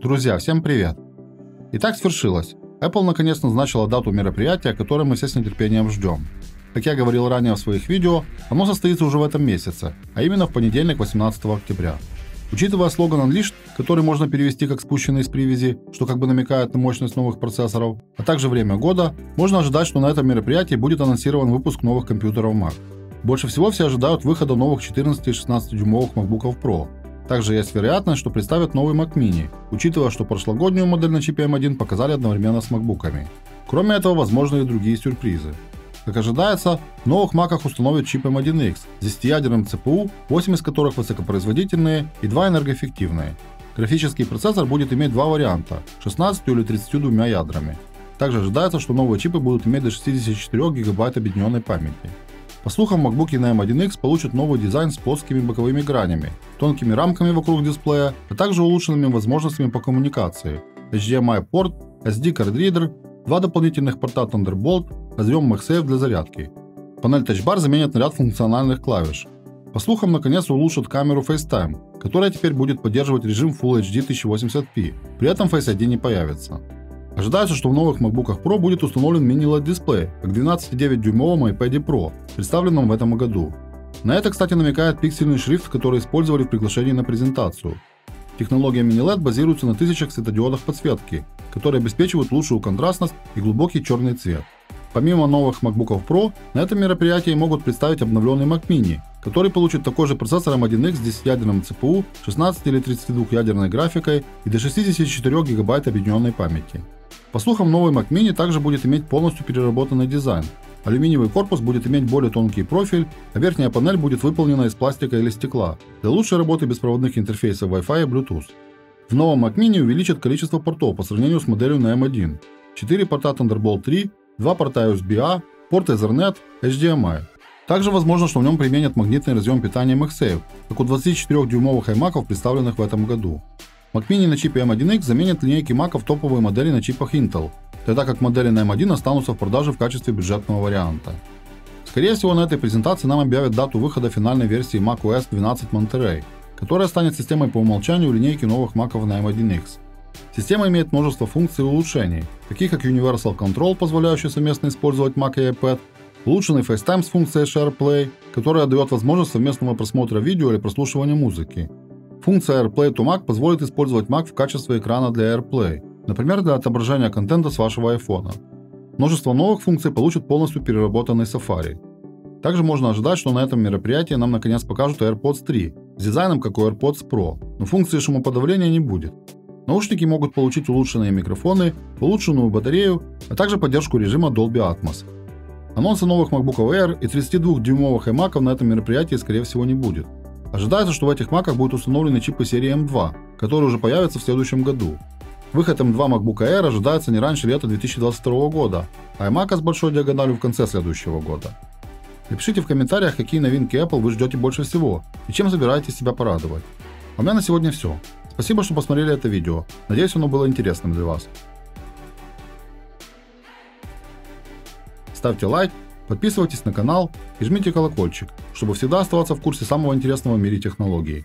Друзья, всем привет! Итак, свершилось. Apple наконец назначила дату мероприятия, которое мы все с нетерпением ждем. Как я говорил ранее в своих видео, оно состоится уже в этом месяце, а именно в понедельник, 18 октября. Учитывая слоган Unleashed, который можно перевести как «спущенный из привязи», что как бы намекает на мощность новых процессоров, а также время года, можно ожидать, что на этом мероприятии будет анонсирован выпуск новых компьютеров Mac. Больше всего все ожидают выхода новых 14 и 16-дюймовых MacBook Pro. Также есть вероятность, что представят новый Mac Mini, учитывая, что прошлогоднюю модель на чипе M1 показали одновременно с MacBook'ами. Кроме этого, возможны и другие сюрпризы. Как ожидается, в новых Mac'ах установят чип M1X с 10-ядерным ЦПУ, 8 из которых высокопроизводительные и 2 энергоэффективные. Графический процессор будет иметь два варианта – 16 или 32 ядрами. Также ожидается, что новые чипы будут иметь до 64 гигабайт объединенной памяти. По слухам, MacBook'и на M1X получат новый дизайн с плоскими боковыми гранями, тонкими рамками вокруг дисплея, а также улучшенными возможностями по коммуникации – HDMI-порт, SD-карт-ридер, два дополнительных порта Thunderbolt, разъем MagSafe для зарядки. Панель Touch Bar заменит на ряд функциональных клавиш. По слухам, наконец улучшат камеру FaceTime, которая теперь будет поддерживать режим Full HD 1080p, при этом Face ID не появится. Ожидается, что в новых MacBook Pro будет установлен Mini-LED дисплей, как 12,9-дюймовом iPad Pro, представленном в этом году. На это, кстати, намекает пиксельный шрифт, который использовали в приглашении на презентацию. Технология Mini-LED базируется на тысячах светодиодов подсветки, которые обеспечивают лучшую контрастность и глубокий черный цвет. Помимо новых MacBook Pro, на этом мероприятии могут представить обновленный Mac Mini, который получит такой же процессор M1X с 10-ядерным ЦПУ, 16 или 32-ядерной графикой и до 64 гигабайт объединенной памяти. По слухам, новый Mac Mini также будет иметь полностью переработанный дизайн. Алюминиевый корпус будет иметь более тонкий профиль, а верхняя панель будет выполнена из пластика или стекла для лучшей работы беспроводных интерфейсов Wi-Fi и Bluetooth. В новом Mac Mini увеличат количество портов по сравнению с моделью на M1. 4 порта Thunderbolt 3, 2 порта USB-A, порт Ethernet, HDMI. Также возможно, что в нем применят магнитный разъем питания MagSafe, как у 24-дюймовых iMac'ов, представленных в этом году. Mac Mini на чипе M1X заменит линейки Mac'ов топовые модели на чипах Intel, тогда как модели на M1 останутся в продаже в качестве бюджетного варианта. Скорее всего, на этой презентации нам объявят дату выхода финальной версии macOS 12 Monterey, которая станет системой по умолчанию линейки новых Mac'ов на M1X. Система имеет множество функций и улучшений, таких как Universal Control, позволяющий совместно использовать Mac и iPad, улучшенный FaceTime с функцией SharePlay, которая дает возможность совместного просмотра видео или прослушивания музыки. Функция AirPlay to Mac позволит использовать Mac в качестве экрана для AirPlay, например, для отображения контента с вашего iPhone. Множество новых функций получит полностью переработанный Safari. Также можно ожидать, что на этом мероприятии нам наконец покажут AirPods 3 с дизайном, как у AirPods Pro, но функции шумоподавления не будет. Наушники могут получить улучшенные микрофоны, улучшенную батарею, а также поддержку режима Dolby Atmos. Анонса новых MacBook Air и 32-дюймовых iMac'ов на этом мероприятии, скорее всего, не будет. Ожидается, что в этих Mac'ах будут установлены чипы серии M2, которые уже появятся в следующем году. Выход M2 MacBook Air ожидается не раньше лета 2022 года, а iMac'а с большой диагональю в конце следующего года. Напишите в комментариях, какие новинки Apple вы ждете больше всего и чем собираетесь себя порадовать. У меня на сегодня все. Спасибо, что посмотрели это видео. Надеюсь, оно было интересным для вас. Ставьте лайк, подписывайтесь на канал и жмите колокольчик, чтобы всегда оставаться в курсе самого интересного в мире технологий.